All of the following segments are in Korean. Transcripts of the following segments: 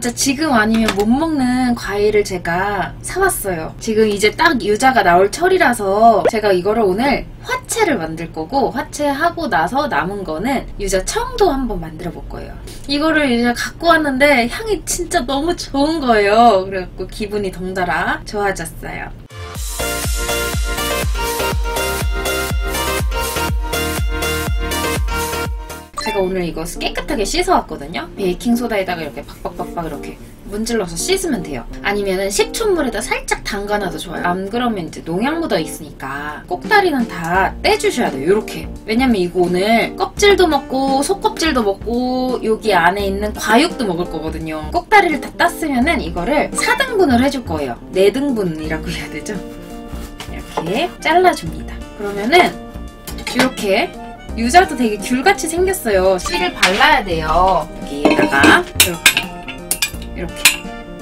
진짜 지금 아니면 못 먹는 과일을 제가 사왔어요. 지금 이제 딱 유자가 나올 철이라서 제가 이거를 오늘 화채를 만들 거고, 화채하고 나서 남은 거는 유자 청도 한번 만들어 볼 거예요. 이거를 이제 갖고 왔는데 향이 진짜 너무 좋은 거예요. 그래갖고 기분이 덩달아 좋아졌어요. 제가 오늘 이거 깨끗하게 씻어왔거든요. 베이킹소다에다가 이렇게 박박박박 이렇게 문질러서 씻으면 돼요. 아니면은 식초물에다 살짝 담가놔도 좋아요. 안 그러면 이제 농약 묻어 있으니까 꼭다리는 다 떼주셔야 돼요. 이렇게. 왜냐면 이거 오늘 껍질도 먹고 속껍질도 먹고 여기 안에 있는 과육도 먹을 거거든요. 꼭다리를 다 땄으면은 이거를 4등분을 해줄 거예요. 4등분이라고 해야 되죠. 이렇게 잘라줍니다. 그러면은 이렇게 유자도 되게 귤같이 생겼어요. 씨를 발라야 돼요. 여기에다가 이렇게. 이렇게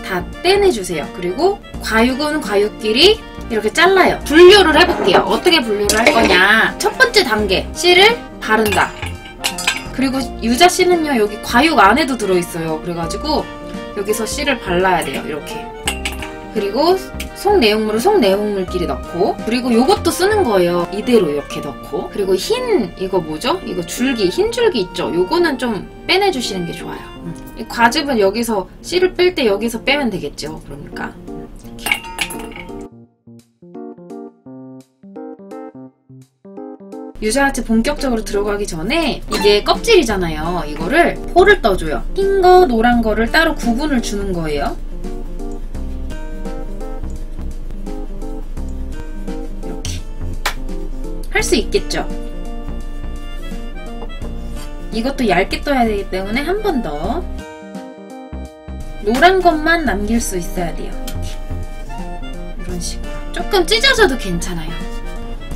다 빼내주세요. 그리고 과육은 과육끼리 이렇게 잘라요. 분류를 해볼게요. 어떻게 분류를 할 거냐. 첫 번째 단계, 씨를 바른다. 그리고 유자 씨는요, 여기 과육 안에도 들어있어요. 그래가지고 여기서 씨를 발라야 돼요. 이렇게. 그리고 속 내용물을 속 내용물끼리 넣고, 그리고 요것도 쓰는 거예요. 이대로 이렇게 넣고, 그리고 흰 이거 뭐죠? 이거 줄기, 흰 줄기 있죠? 요거는 좀 빼내주시는 게 좋아요. 이 과즙은 여기서 씨를 뺄 때 여기서 빼면 되겠죠. 그러니까 이렇게. 유자화채 본격적으로 들어가기 전에 이게 껍질이잖아요. 이거를 포를 떠줘요. 흰 거, 노란 거를 따로 구분을 주는 거예요. 할 수 있겠죠? 이것도 얇게 떠야 되기 때문에 한 번 더 노란 것만 남길 수 있어야 돼요. 이렇게. 이런 식으로 조금 찢어져도 괜찮아요.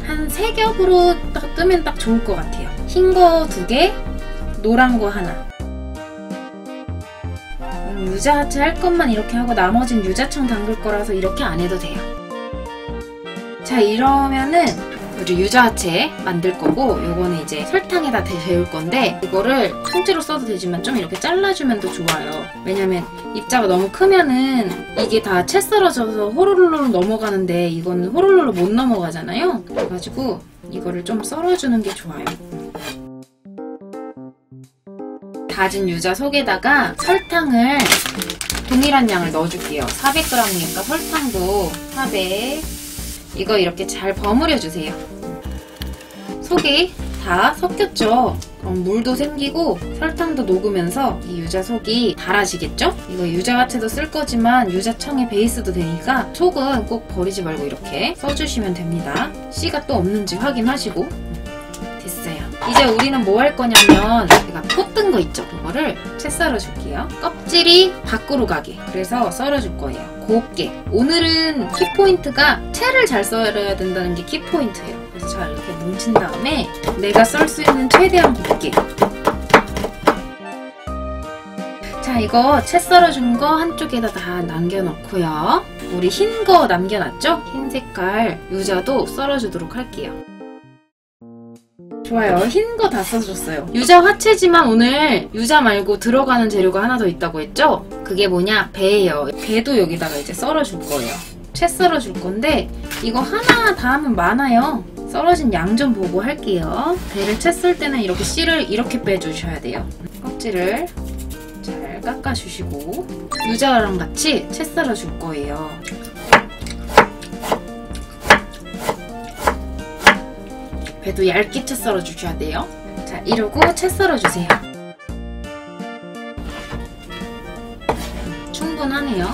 한 3겹으로 딱 뜨면 딱 좋을 것 같아요. 흰 거 2개, 노란 거 1. 유자화채 할 것만 이렇게 하고 나머진 유자청 담글 거라서 이렇게 안 해도 돼요. 자, 이러면은 우리 유자화채 만들 거고, 요거는 이제 설탕에다 데울 건데, 이거를 통째로 써도 되지만 좀 이렇게 잘라주면 더 좋아요. 왜냐면 입자가 너무 크면은 이게 다 채 썰어져서 호로로로 넘어가는데, 이거는 호로로로 못 넘어가잖아요. 그래가지고 이거를 좀 썰어주는 게 좋아요. 다진 유자 속에다가 설탕을 동일한 양을 넣어줄게요. 400g이니까 설탕도 400. 이거 이렇게 잘 버무려주세요. 속이 다 섞였죠? 그럼 물도 생기고 설탕도 녹으면서 이 유자 속이 달아지겠죠? 이거 유자화채도 쓸 거지만 유자청의 베이스도 되니까 속은 꼭 버리지 말고 이렇게 써주시면 됩니다. 씨가 또 없는지 확인하시고. 됐어요. 이제 우리는 뭐 할 거냐면, 제가 포 뜬 거 있죠? 그거를 채 썰어줄게요. 껍질이 밖으로 가게. 그래서 썰어줄 거예요. 곱게. 오늘은 키포인트가 채를 잘 썰어야 된다는 게 키포인트예요. 그래서 잘 이렇게 뭉친 다음에 내가 썰 수 있는 최대한 곱게. 자, 이거 채 썰어준 거 한쪽에다 다 남겨놓고요. 우리 흰 거 남겨놨죠? 흰 색깔 유자도 썰어주도록 할게요. 좋아요. 흰 거 다 써줬어요. 유자 화채지만 오늘 유자 말고 들어가는 재료가 하나 더 있다고 했죠? 그게 뭐냐? 배예요. 배도 여기다가 이제 썰어줄 거예요. 채 썰어줄 건데 이거 하나 다 하면 많아요. 썰어진 양 좀 보고 할게요. 배를 채 썰 때는 이렇게 씨를 이렇게 빼주셔야 돼요. 껍질을 잘 깎아주시고 유자랑 같이 채 썰어줄 거예요. 배도 얇게 채 썰어주셔야 돼요. 자, 이러고 채 썰어주세요. 충분하네요.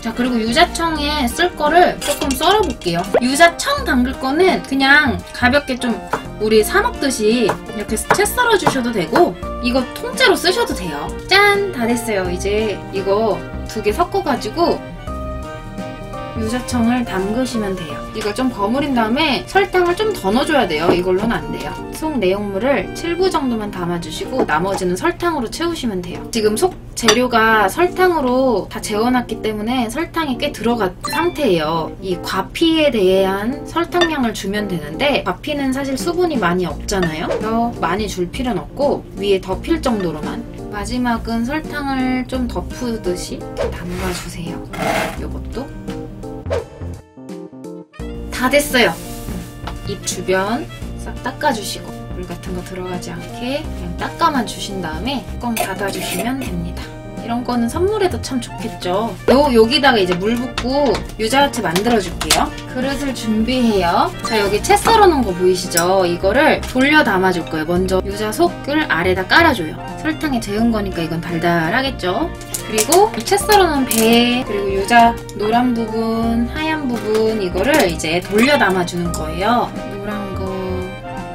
자, 그리고 유자청에 쓸 거를 조금 썰어볼게요. 유자청 담글 거는 그냥 가볍게 좀 우리 사 먹듯이 이렇게 채 썰어주셔도 되고, 이거 통째로 쓰셔도 돼요. 짠! 다 됐어요. 이제 이거 2개 섞어가지고 유자청을 담그시면 돼요. 이걸 좀 버무린 다음에 설탕을 좀 더 넣어줘야 돼요. 이걸로는 안 돼요. 속 내용물을 7부 정도만 담아주시고 나머지는 설탕으로 채우시면 돼요. 지금 속 재료가 설탕으로 다 재워놨기 때문에 설탕이 꽤 들어간 상태예요. 이 과피에 대한 설탕량을 주면 되는데, 과피는 사실 수분이 많이 없잖아요. 그래서 많이 줄 필요는 없고 위에 덮일 정도로만 마지막은 설탕을 좀 덮으듯이 담가주세요. 요것도 다 됐어요. 입 주변 싹 닦아주시고 물 같은 거 들어가지 않게 그냥 닦아만 주신 다음에 뚜껑 닫아주시면 됩니다. 이런 거는 선물해도 참 좋겠죠. 여기다가 이제 물 붓고 유자야채 만들어줄게요. 그릇을 준비해요. 자, 여기 채 썰어놓은 거 보이시죠? 이거를 돌려 담아줄 거예요. 먼저 유자 속을 아래다 깔아줘요. 설탕에 재운 거니까 이건 달달하겠죠? 그리고 채 썰어놓은 배, 그리고 유자 노란 부분, 하얀 부분 이거를 이제 돌려 담아주는 거예요. 노란 거,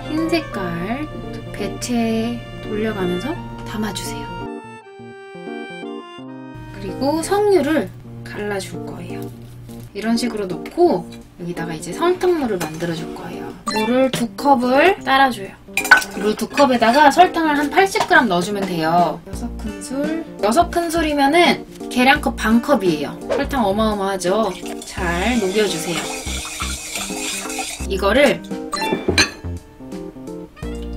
흰 색깔, 배채 돌려가면서 담아주세요. 그리고 석류를 갈라줄 거예요. 이런 식으로 넣고 여기다가 이제 설탕물을 만들어줄 거예요. 물을 2컵을 따라줘요. 물 2컵에다가 설탕을 한 80g 넣어주면 돼요. 6큰술. 6큰술이면은 계량컵 반컵이에요. 설탕 어마어마하죠? 잘 녹여주세요. 이거를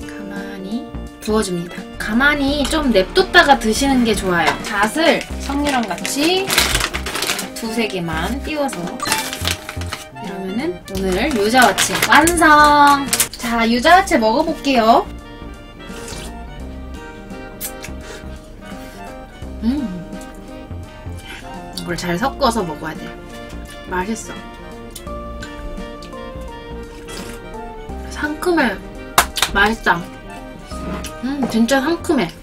가만히 부어줍니다. 가만히 좀 냅뒀다가 드시는 게 좋아요. 잣을 석류랑 같이 2~3개만 띄워서 이러면은 오늘 유자야채 완성! 자, 유자야채 먹어볼게요. 이걸 잘 섞어서 먹어야 돼요. 맛있어. 상큼해. 맛있다. 진짜 상큼해.